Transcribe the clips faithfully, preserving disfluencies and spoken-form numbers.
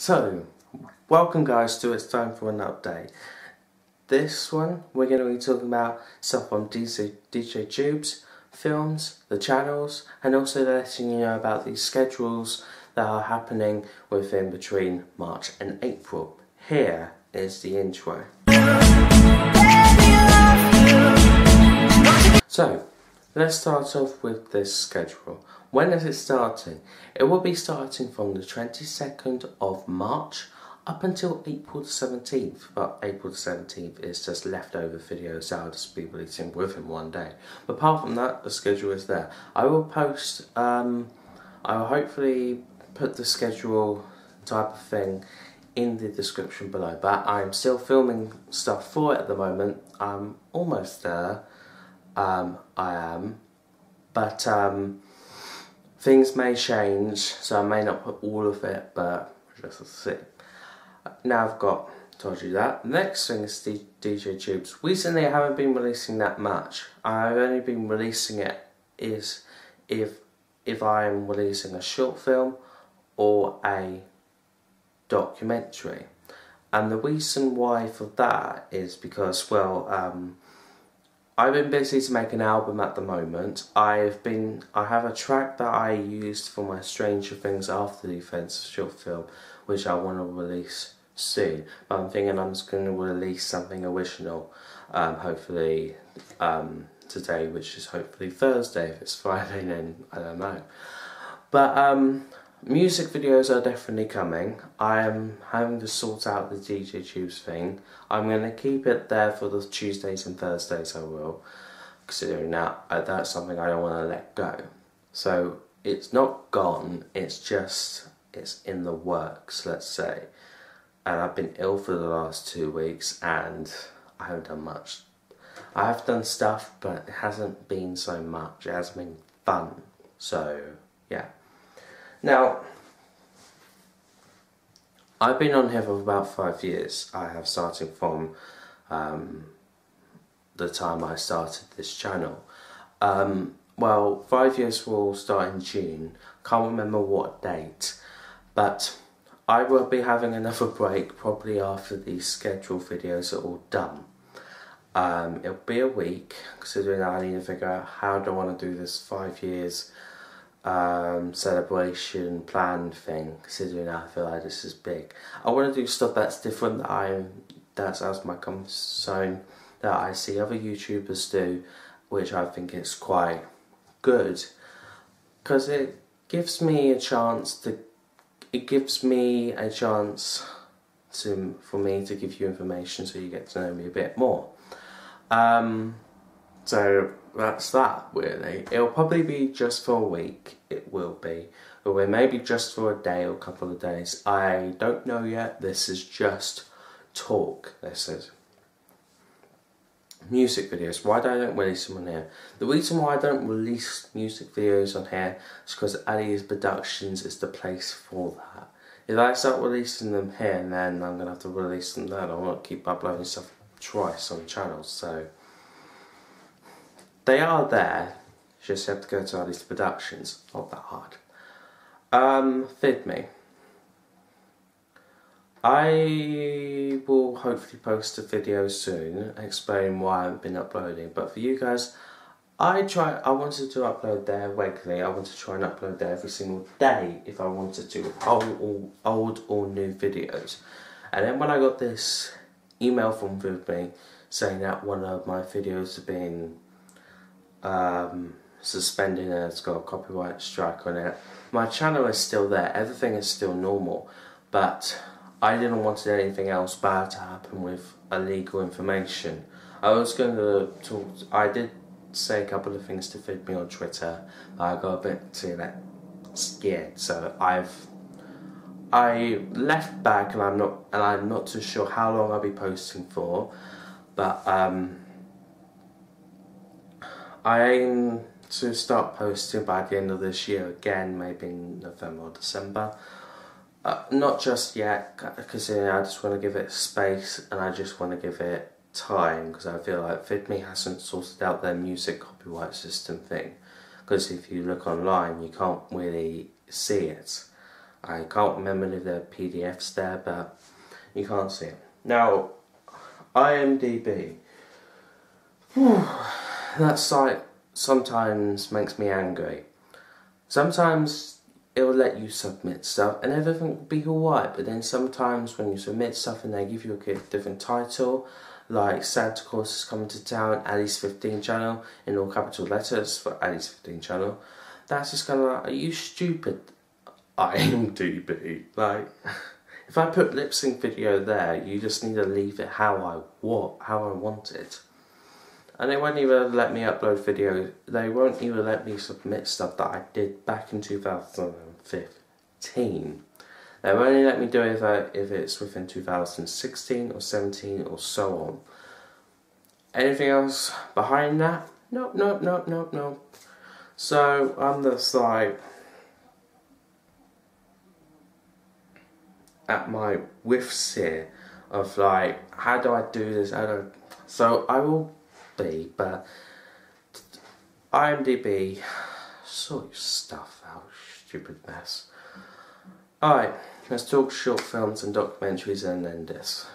So, welcome guys to It's Time for an Update. This one we're going to be talking about stuff on D J, D J Tubes, films, the channels, and also letting you know about the schedules that are happening within between March and April. Here is the intro. So, let's start off with this schedule. When is it starting? It will be starting from the twenty-second of March up until April the seventeenth, but April the seventeenth is just leftover videos that I'll just be releasing within one day. But apart from that, the schedule is there. I will post, um, I will hopefully put the schedule type of thing in the description below, but I'm still filming stuff for it at the moment. I'm almost there, um, I am, but um, things may change, so I may not put all of it, but just see. Now I've got, told you that. Next thing is D DJ Tubes. Recently I haven't been releasing that much. I've only been releasing it is if if I'm releasing a short film or a documentary. And the reason why for that is because, well, um, I've been busy to make an album at the moment. I've been, I have a track that I used for my Stranger Things After the Events short film, which I want to release soon. But I'm thinking I'm just going to release something original, um, hopefully um, today, which is hopefully Thursday. If it's Friday, then I don't know. But um, music videos are definitely coming. I am having to sort out the D J Tubes thing. I'm going to keep it there for the Tuesdays and Thursdays I will, considering that uh, that's something I don't want to let go. So it's not gone, it's just, it's in the works, let's say. And I've been ill for the last two weeks and I haven't done much. I have done stuff, but it hasn't been so much, it hasn't been fun. So, yeah. Now, I've been on here for about five years. I have started from um, the time I started this channel. Um, well, five years will start in June. Can't remember what date, but I will be having another break probably after these scheduled videos are all done. Um, it'll be a week, considering I need to figure out how do I want to do this five years Um, celebration plan thing, considering I feel like this is big. I want to do stuff that's different, that I'm, that's out of my comfort zone, that I see other YouTubers do, which I think is quite good, because it gives me a chance to, it gives me a chance to, for me to give you information so you get to know me a bit more. Um, so that's that really. It'll probably be just for a week, it will be, or maybe just for a day or a couple of days, I don't know yet. This is just talk. This is music videos. Why do I don't release them on here? The reason why I don't release music videos on here is because Ali's Productions is the place for that. If I start releasing them here and then I'm going to have to release them there, I won't keep uploading stuff twice on channels, so they are there, you just have to go to Adis Productions, not that hard. Um, Vidme. I will hopefully post a video soon explaining why I haven't been uploading, but for you guys, I try. I wanted to upload there regularly. I want to try and upload there every single day if I wanted to, old or, old or new videos. And then when I got this email from Vidme saying that one of my videos had been Um, suspended and it's got a copyright strike on it. My channel is still there, everything is still normal, but I didn't want anything else bad to happen with illegal information. I was going to talk, I did say a couple of things to Vidme on Twitter, but I got a bit too like, scared, so I've I left back and I'm not and I'm not too sure how long I'll be posting for, but um I aim to start posting by the end of this year again, maybe in November or December. Uh, not just yet, because you know, I just want to give it space and I just want to give it time, because I feel like Vidme hasn't sorted out their music copyright system thing. Because if you look online, you can't really see it. I can't remember if there are P D Fs there, but you can't see it. Now, IMDb. Whew, that site sometimes makes me angry. Sometimes it will let you submit stuff and everything will be alright, but then sometimes when you submit stuff and they give you a different title, like Santa Claus is Coming to Town, Ali's fifteen channel, in all capital letters for Ali's fifteen channel, that's just kind of like, are you stupid, IMDb? Like, if I put lip sync video there, you just need to leave it how I what how I want it. And they won't even let me upload videos. They won't even let me submit stuff that I did back in two thousand fifteen. They won't only let me do it if, I, if it's within two thousand sixteen or seventeen or so on. Anything else behind that? Nope, nope, nope, nope, nope. So I'm just like at my whiffs here of like, how do I do this? I don't. So I will. But IMDb, sort your stuff out, stupid mess. Alright, let's talk short films and documentaries and end this.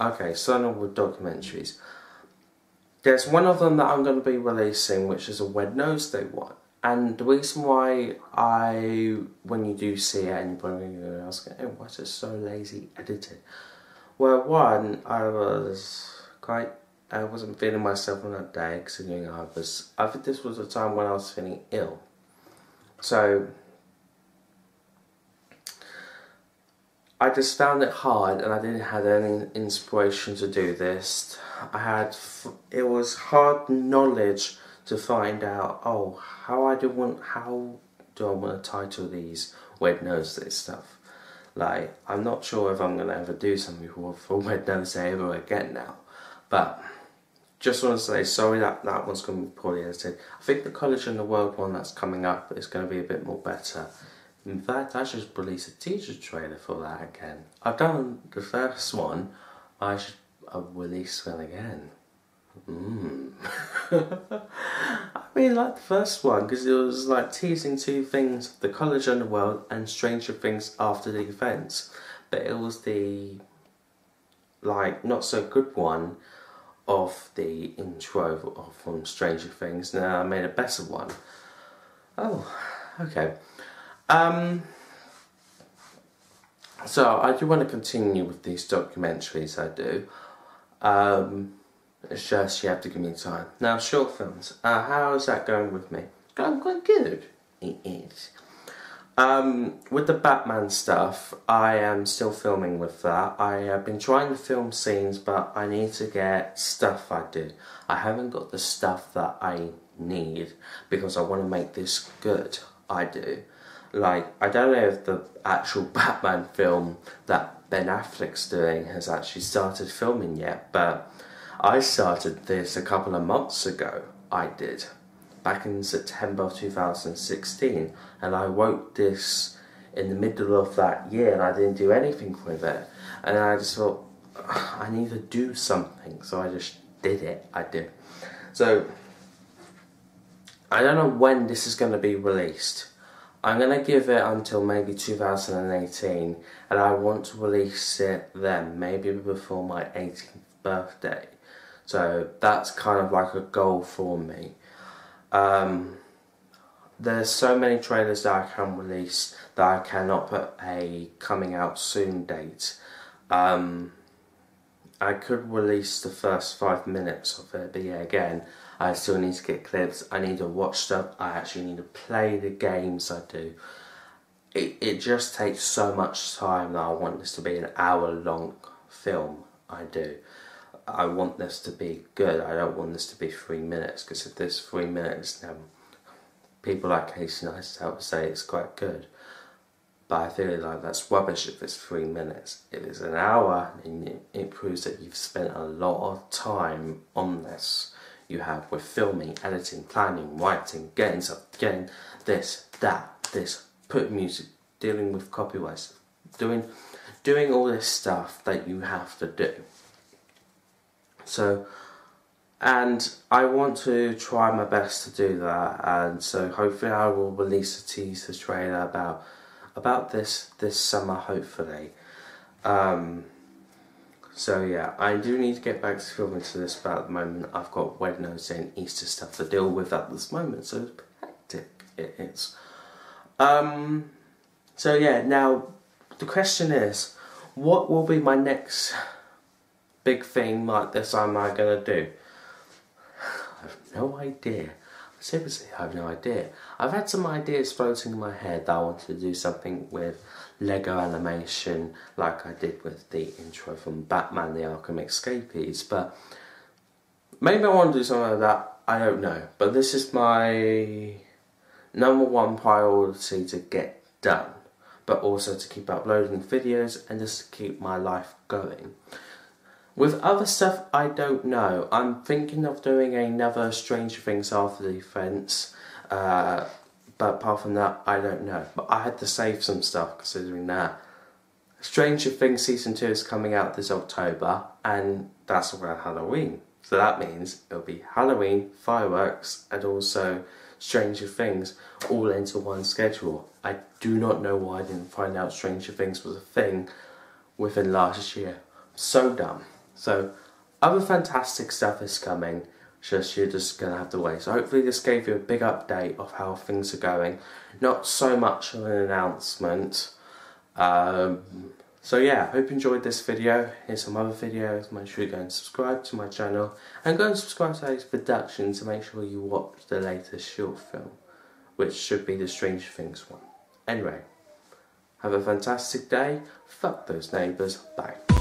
Okay, starting off with documentaries. There's one of them that I'm going to be releasing, which is a Wed Nose Day one. And the reason why I, when you do see it, and you're probably going to ask, hey, why is it so lazy edited? Well, one, I was quite... I wasn't feeling myself on that day, considering I was... I think this was a time when I was feeling ill. So... I just found it hard, and I didn't have any inspiration to do this. I had... It was hard knowledge to find out, oh, how I do want... How do I want to title these Wed Nose Day stuff? Like, I'm not sure if I'm going to ever do something for Wed Nose Day ever again now. But... just want to say sorry that that one's going to be poorly edited. I think the College and the World one that's coming up is going to be a bit more better. In fact, I should release a teaser trailer for that again. I've done the first one. I should I'll release one again. Mm. I really like the first one because it was like teasing two things: the College and the World and Stranger Things After the Events. But it was the like not so good one of the intro from Stranger Things. Now I made a better one. Oh, okay. Um, so I do want to continue with these documentaries. I do. Um, it's just you have to give me time. Now, short films. Uh, how is that going with me? Going quite good. It is. Um, with the Batman stuff, I am still filming with that. I have been trying to film scenes, but I need to get stuff I did. I haven't got the stuff that I need because I want to make this good. I do. Like, I don't know if the actual Batman film that Ben Affleck's doing has actually started filming yet, but I started this a couple of months ago. I did. Back in September of two thousand sixteen, and I wrote this in the middle of that year and I didn't do anything with it, and I just thought I need to do something, so I just did it. I did. So I don't know when this is going to be released. I'm going to give it until maybe two thousand eighteen, and I want to release it then, maybe before my eighteenth birthday. So that's kind of like a goal for me. Um, there's so many trailers that I can release that I cannot put a coming out soon date. Um, I could release the first five minutes of it, but yeah, again, I still need to get clips, I need to watch stuff, I actually need to play the games I do. It, it just takes so much time that I want this to be an hour long film, I do. I want this to be good. I don't want this to be three minutes, because if there's three minutes, then people like Casey Neistat would say it's quite good. But I feel like that's rubbish if it's three minutes. If it's an hour, then it proves that you've spent a lot of time on this. You have with filming, editing, planning, writing, getting stuff, getting this, that, this, put music, dealing with copyrights, doing, doing all this stuff that you have to do. So, and I want to try my best to do that, and so hopefully I will release a teaser trailer about about this this summer, hopefully. Um, so yeah, I do need to get back to filming to this, but at the moment I've got Wed Notes and Easter stuff to deal with at this moment, so it's hectic, it is. Um, so yeah, now the question is, what will be my next big thing like this am I going to do? I have no idea. Seriously, I have no idea. I've had some ideas floating in my head that I wanted to do something with Lego animation, like I did with the intro from Batman the Arkham Escapees, but maybe I want to do something like that, I don't know. But this is my number one priority to get done, but also to keep uploading videos and just to keep my life going. With other stuff, I don't know. I'm thinking of doing another Stranger Things after the events, uh, but apart from that, I don't know. But I had to save some stuff considering that Stranger Things Season two is coming out this October, and that's around Halloween. So that means it'll be Halloween, fireworks, and also Stranger Things all into one schedule. I do not know why I didn't find out Stranger Things was a thing within last year. So dumb. So, other fantastic stuff is coming, just you're just going to have to wait. So hopefully this gave you a big update of how things are going. Not so much of an announcement. Um, so yeah, hope you enjoyed this video. Here's some other videos. Make sure you go and subscribe to my channel. And go and subscribe to Ali's Productions to make sure you watch the latest short film, which should be the Stranger Things one. Anyway, have a fantastic day. Fuck those neighbours. Bye.